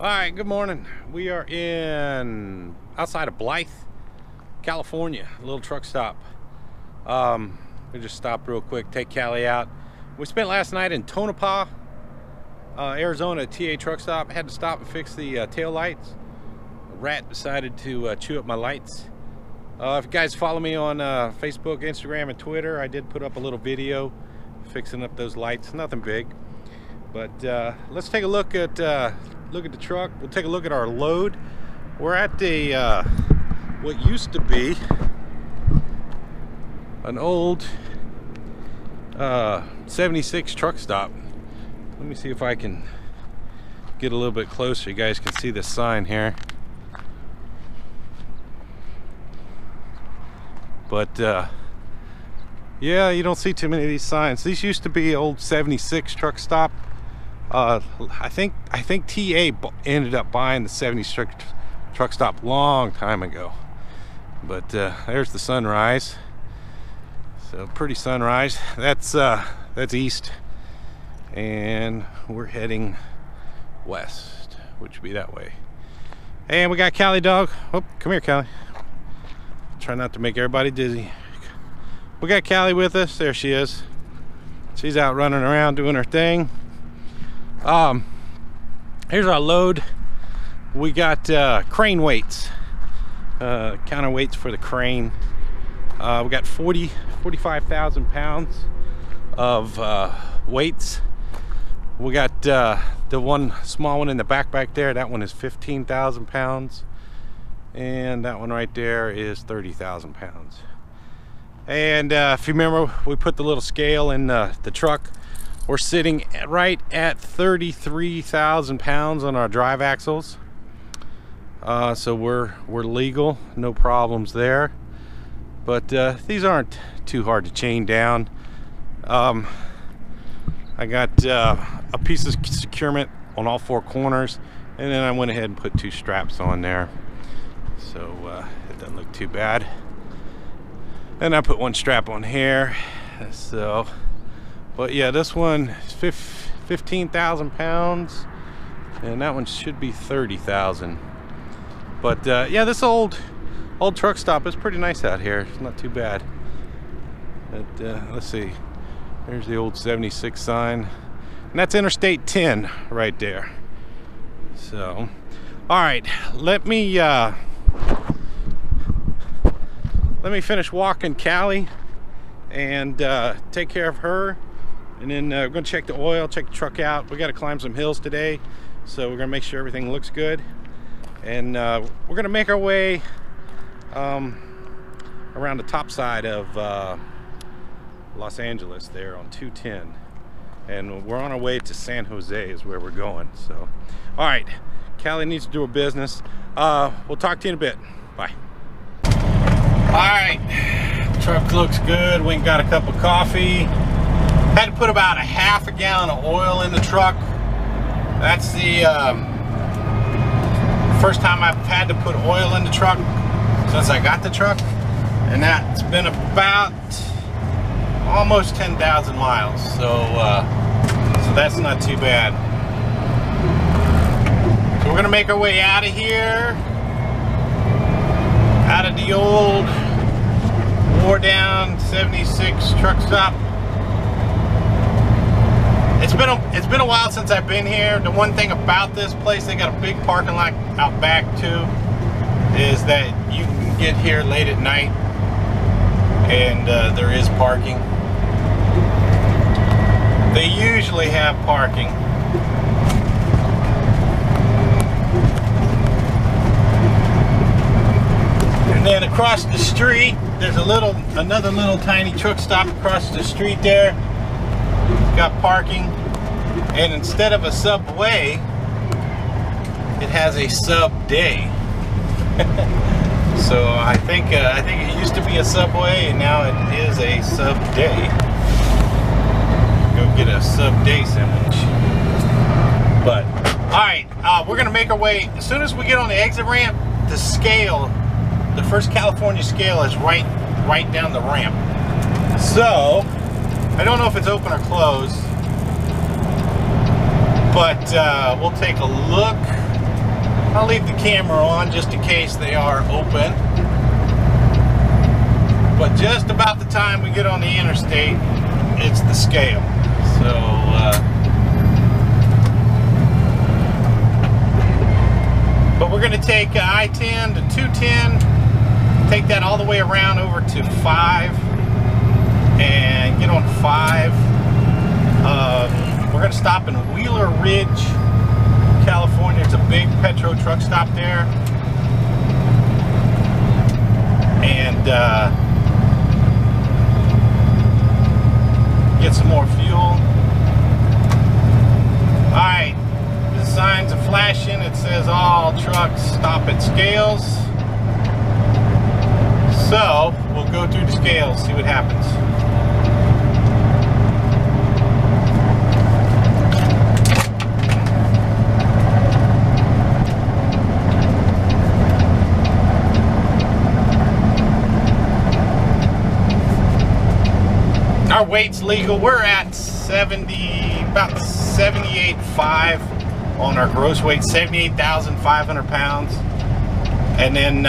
All right, good morning. We are in outside of Blythe, California, a little truck stop. We just stopped real quick, take Callie out. We spent last night in Tonopah, Arizona, TA truck stop. Had to stop and fix the tail lights. A rat decided to chew up my lights. If you guys follow me on Facebook, Instagram, and Twitter, I did put up a little video fixing up those lights. Nothing big, but let's take a look at. Look at the truck. We'll take a look at our load. We're at the what used to be an old 76 truck stop. Let me see if I can get a little bit closer. You guys can see this sign here, but yeah, you don't see too many of these signs. These used to be old 76 truck stop. I think TA ended up buying the 70s truck stop long time ago, but there's the sunrise. So pretty sunrise. That's east, and we're heading west, which would be that way. And we got Callie dog. Oh, come here, Callie. Try not to make everybody dizzy. We got Callie with us. There she is. She's out running around doing her thing. Here's our load. We got crane weights, counter weights for the crane. We got 45,000 pounds of weights. We got the one small one in the backpack there. That one is 15,000 pounds, and that one right there is 30,000 pounds. And if you remember, we put the little scale in the truck. We're sitting right at 33,000 pounds on our drive axles, so we're legal, no problems there. But these aren't too hard to chain down. I got a piece of securement on all four corners, and then I went ahead and put two straps on there, so it doesn't look too bad. And I put one strap on here, so. But yeah, this one is 15,000 pounds, and that one should be 30,000. But yeah, this old truck stop is pretty nice out here. It's not too bad. But let's see. There's the old 76 sign, and that's Interstate 10 right there. So, all right, let me finish walking Callie and take care of her. And then we're gonna check the oil, check the truck out. We gotta climb some hills today, so we're gonna make sure everything looks good. And we're gonna make our way around the top side of Los Angeles there on 210. And we're on our way to San Jose is where we're going, so. All right, Callie needs to do her business. We'll talk to you in a bit, bye. All right, truck looks good. We got a cup of coffee. Had to put about a half a gallon of oil in the truck. That's the first time I've had to put oil in the truck since I got the truck, and that's been about almost 10,000 miles. So, so that's not too bad. So we're gonna make our way out of here, out of the old worn-down 76 truck stop. It's been a while since I've been here. The one thing about this place, they got a big parking lot out back too, is that you can get here late at night, and there is parking. They usually have parking. And then across the street, there's another little tiny truck stop across the street there. Got parking, and instead of a Subway, it has a Sub Day. So I think it used to be a Subway, and now it is a Sub Day. Go get a Sub Day sandwich. But all right, we're gonna make our way. As soon as we get on the exit ramp, the scale, the first California scale, is right down the ramp. So. I don't know if it's open or closed, but we'll take a look. I'll leave the camera on just in case they are open. But just about the time we get on the interstate, it's the scale. So, but we're going to take I-10 to 210, take that all the way around over to 5, and get on 5. We're going to stop in Wheeler Ridge, California. It's a big petro truck stop there. And get some more fuel. Alright, the signs are flashing. It says all trucks stop at scales. So, we'll go through the scales, see what happens. Our weight's legal. We're at 78.5 on our gross weight, 78,500 pounds. And then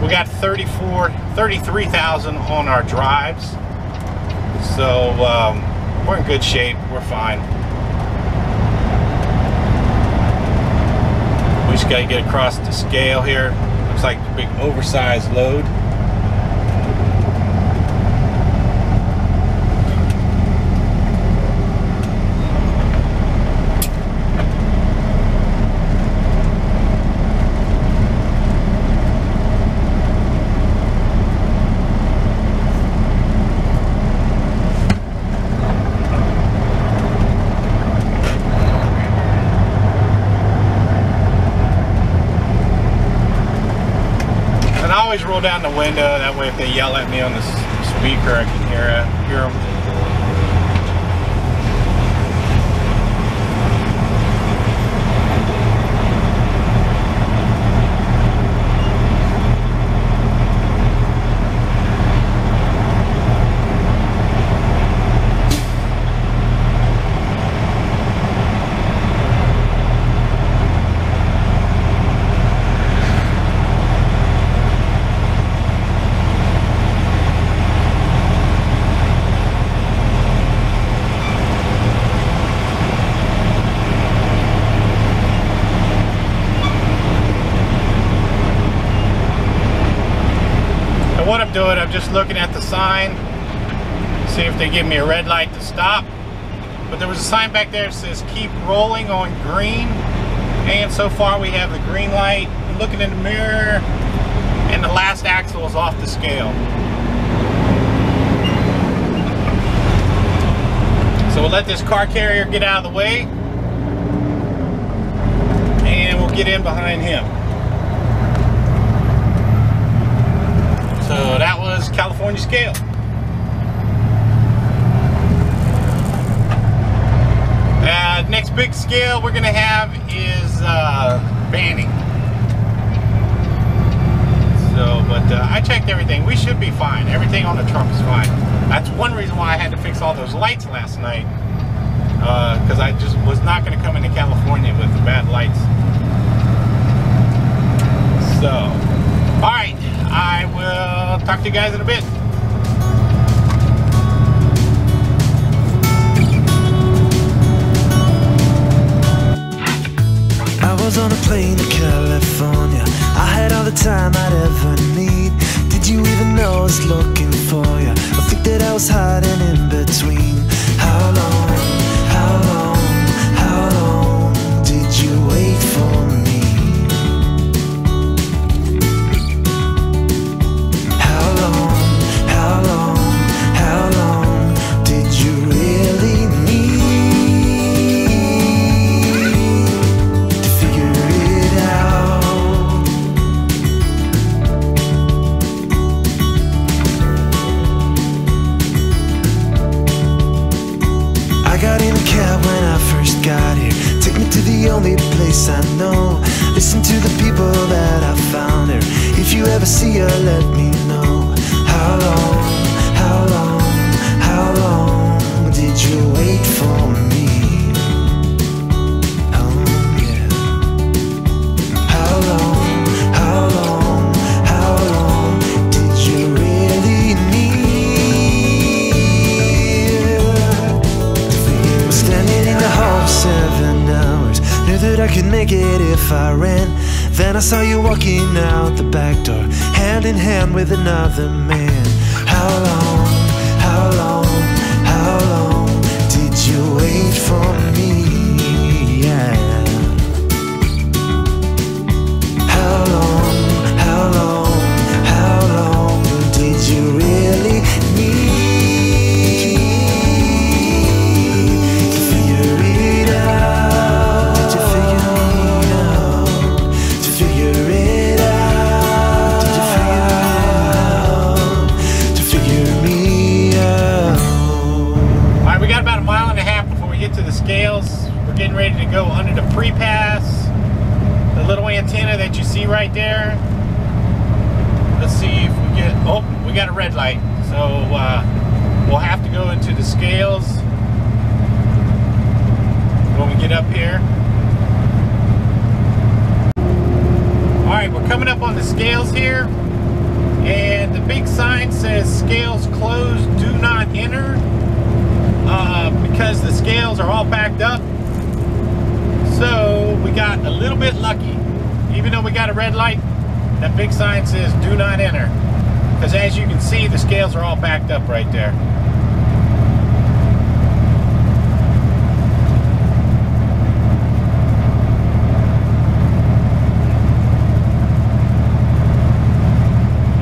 we got 33,000 on our drives. So we're in good shape. We're fine. We just got to get across the scale here. Looks like a big oversized load. Always roll down the window, that way if they yell at me on the speaker I can hear them. What I'm doing, I'm just looking at the sign, see if they give me a red light to stop. But there was a sign back there that says keep rolling on green, and so far we have the green light. I'm looking in the mirror and the last axle is off the scale, so we'll let this car carrier get out of the way and we'll get in behind him. So that was California scale. Next big scale we're gonna have is Banning. So, but I checked everything. We should be fine. Everything on the truck is fine. That's one reason why I had to fix all those lights last night, because I just was not gonna come into California with the bad lights. So, all right. I will talk to you guys in a bit. I was on a plane to California. I had all the time I'd ever need. Did you even know I was looking for you? I think that I was hiding in between. How long, how long, how long did you wait for me? I ran. Then I saw you walking out the back door, hand in hand with another man. How long, how long, how long did you wait for me? Yeah. How long, how long, how long did you really need? Scales, we're getting ready to go under the pre-pass. The little antenna that you see right there. Let's see if we get, oh, we got a red light. So we'll have to go into the scales when we get up here. All right, we're coming up on the scales here. And the big sign says scales closed, do not enter. Because the scales are all backed up, so we got a little bit lucky. Even though we got a red light, that big sign says do not enter, because as you can see, the scales are all backed up right there.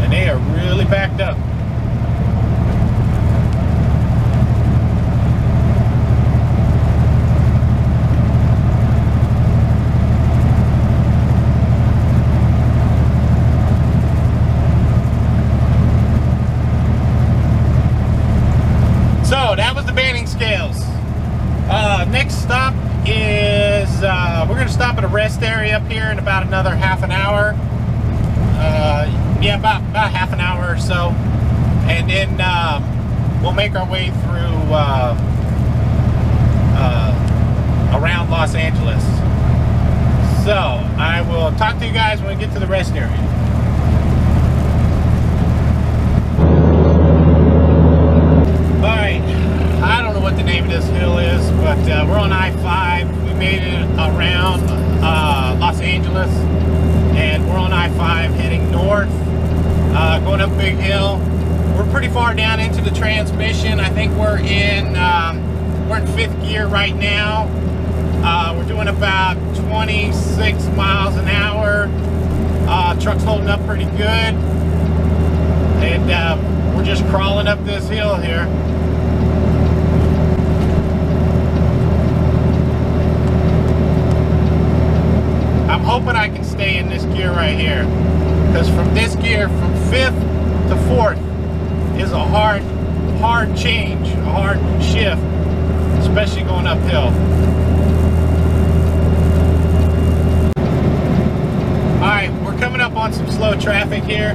And they are really backed up. Rest area up here in about another half an hour, yeah, about half an hour or so, and then we'll make our way through around Los Angeles. So I will talk to you guys when we get to the rest area. Far down into the transmission. I think we're in fifth gear right now. We're doing about 26 miles an hour. Truck's holding up pretty good, and we're just crawling up this hill here. I'm hoping I can stay in this gear right here, because from this gear, from fifth to fourth, is a hard change, a hard shift, especially going uphill. All right, we're coming up on some slow traffic here.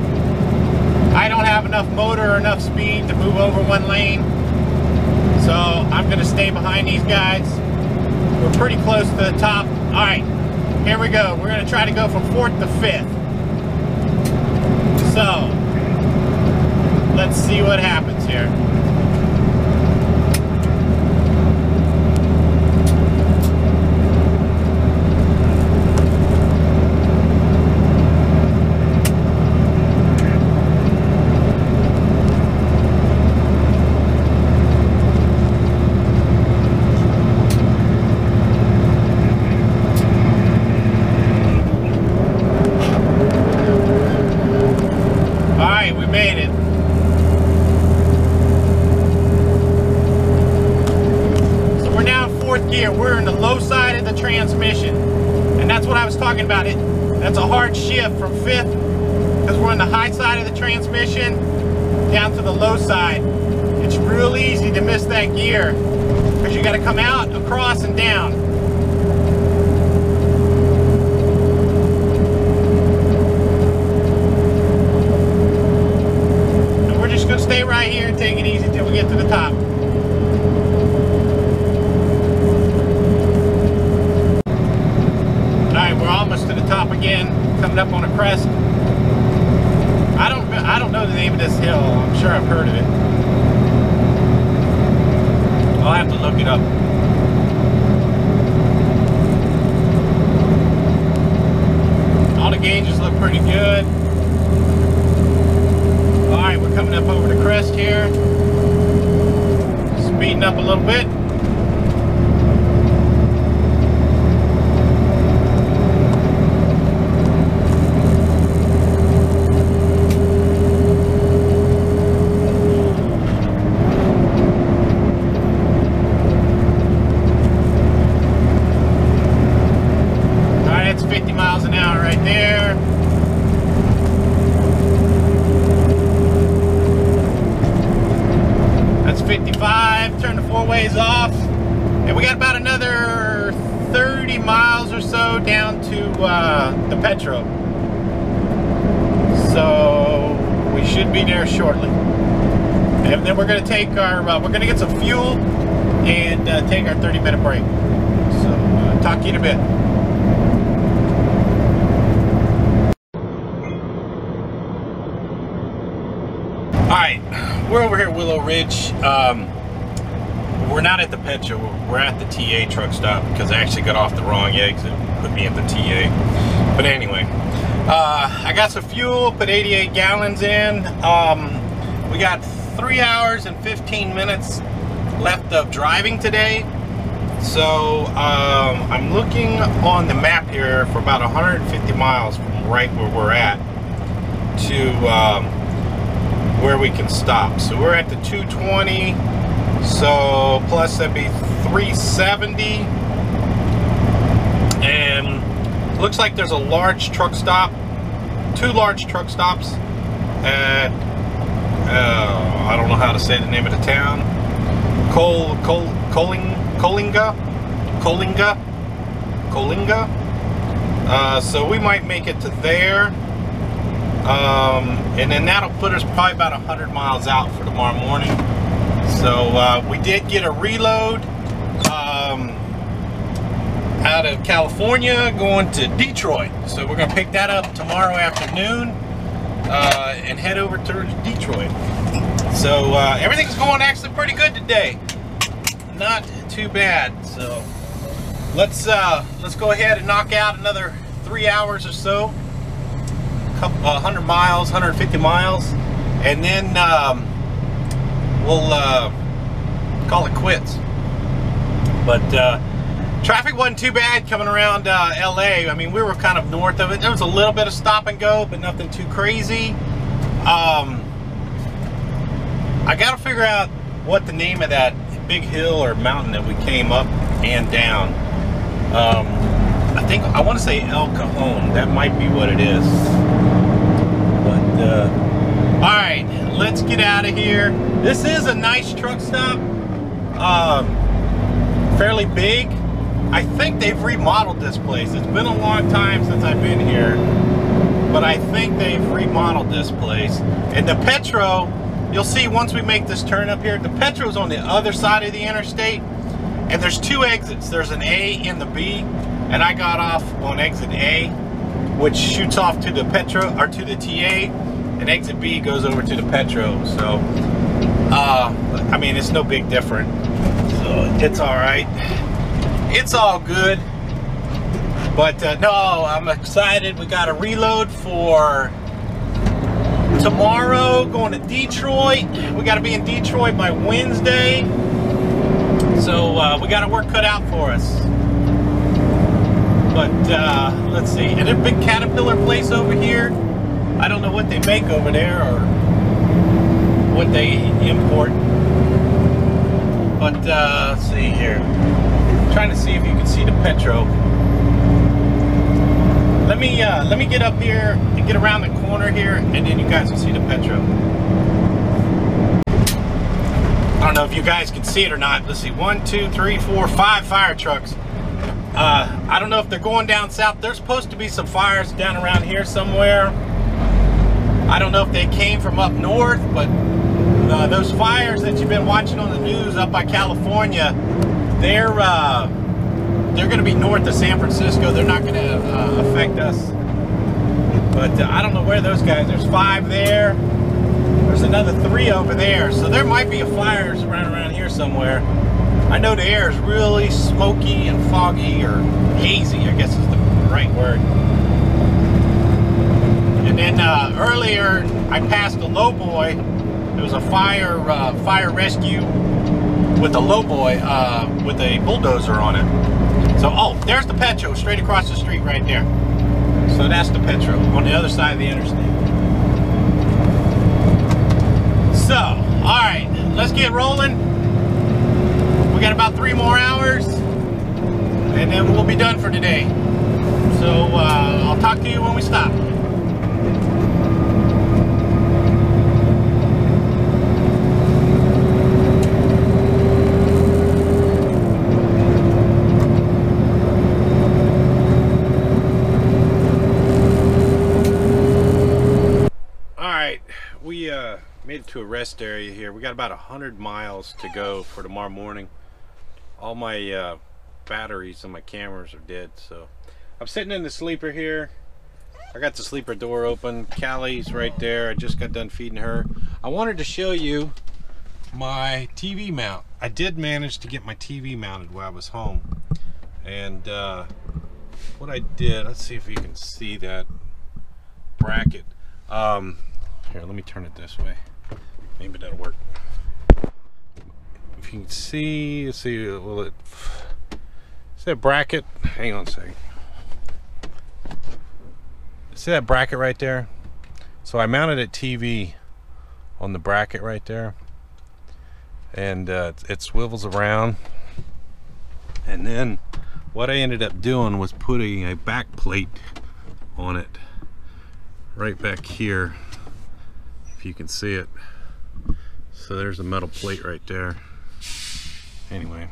I don't have enough motor or enough speed to move over one lane, so I'm gonna stay behind these guys. We're pretty close to the top. All right, here we go. We're gonna try to go from fourth to fifth. So, let's see what happens here. Up. gauges look pretty good. All right, we're coming up over the crest here. Speeding up a little bit. We're going to take our, we're going to get some fuel and take our 30-minute break. So, talk to you in a bit. Alright, we're over here at Willow Ridge. We're not at the pet show, we're at the TA truck stop because I actually got off the wrong exit. Put me at the TA. But anyway, I got some fuel, put 88 gallons in. We got 3 hours and 15 minutes left of driving today, so I'm looking on the map here for about 150 miles from right where we're at to where we can stop. So we're at the 220, so plus that'd be 370, and looks like there's a large truck stop, two large truck stops at I don't know how to say the name of the town. Coalinga. So we might make it to there, and then that'll put us probably about 100 miles out for tomorrow morning. So we did get a reload out of California going to Detroit. So we're gonna pick that up tomorrow afternoon. And head over to Detroit. So everything's going actually pretty good today. Not too bad. So let's go ahead and knock out another 3 hours or so, a couple 100 miles, 150 miles, and then we'll call it quits. But traffic wasn't too bad coming around LA. I mean, we were kind of north of it. There was a little bit of stop and go, but nothing too crazy. I gotta figure out what the name of that big hill or mountain that we came up and down. I think, I wanna say El Cajon. That might be what it is. But, all right, let's get out of here. This is a nice truck stop. Fairly big. I think they've remodeled this place. It's been a long time since I've been here, but I think they've remodeled this place. And the Petro, you'll see once we make this turn up here, the Petro's on the other side of the interstate, and there's two exits. There's an A and the B, and I got off on exit A, which shoots off to the Petro, or to the TA, and exit B goes over to the Petro. So, I mean, it's no big difference. So it's all right. It's all good, but no, I'm excited. We got a reload for tomorrow, going to Detroit. We got to be in Detroit by Wednesday, so we got our work cut out for us. But let's see, and there's a big Caterpillar place over here. I don't know what they make over there or what they import, but let's see here. Trying to see if you can see the Petro. Let me get up here and get around the corner here, and then you guys will see the Petro. I don't know if you guys can see it or not. Let's see, 1, 2, 3, 4, 5 fire trucks. I don't know if they're going down south. There's supposed to be some fires down around here somewhere. I don't know if they came from up north, but those fires that you've been watching on the news up by California, they're going to be north of San Francisco. They're not going to affect us. But I don't know where those guys. There's 5 there. There's another 3 over there. So there might be a fires around here somewhere. I know the air is really smoky and foggy, or hazy, I guess is the right word. And then earlier I passed a lowboy. There was a fire rescue with a lowboy with a bulldozer on it. So, oh, there's the Petro straight across the street right there. So that's the Petro on the other side of the interstate. So, all right, let's get rolling. We got about 3 more hours, and then we'll be done for today. So I'll talk to you when we stop. Made it to a rest area here. We got about 100 miles to go for tomorrow morning. All my batteries and my cameras are dead, so I'm sitting in the sleeper here. I got the sleeper door open. Callie's right there. I just got done feeding her. I wanted to show you my TV mount. I did manage to get my TV mounted while I was home, and what I did, let's see if you can see that bracket. Here, let me turn it this way. Maybe that'll work. If you can see, let's see, will it, see that bracket? Hang on a second. See that bracket right there? So I mounted a TV on the bracket right there. And it swivels around. And then what I ended up doing was putting a back plate on it. Right back here. If you can see it. So there's a metal plate right there. Anyway,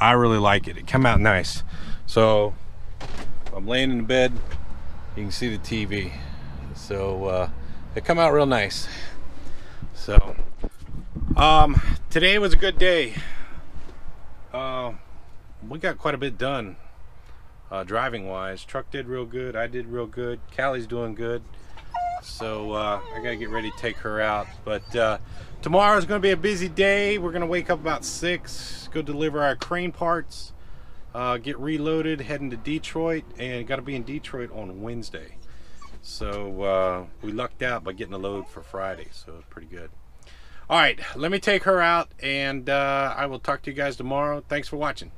I really like it. It came out nice. So I'm laying in the bed, you can see the TV. So it come out real nice. So today was a good day. We got quite a bit done driving wise. Truck did real good, I did real good, Callie's doing good. So I gotta get ready to take her out, but tomorrow's gonna be a busy day. We're gonna wake up about 6, go deliver our crane parts, get reloaded, heading to Detroit, and gotta be in Detroit on Wednesday. So we lucked out by getting a load for Friday, so it's pretty good. All right, let me take her out, and I will talk to you guys tomorrow. Thanks for watching.